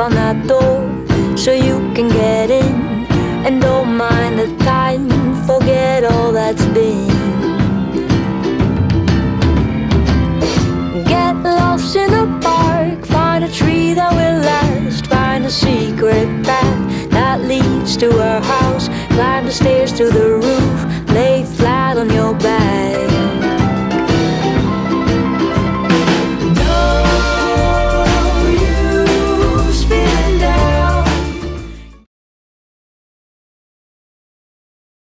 on that door so you can get in. And don't mind the time, forget all that's been. Get lost in the park, find a tree that will last. Find a secret path that leads to our house. Climb the stairs to the roof.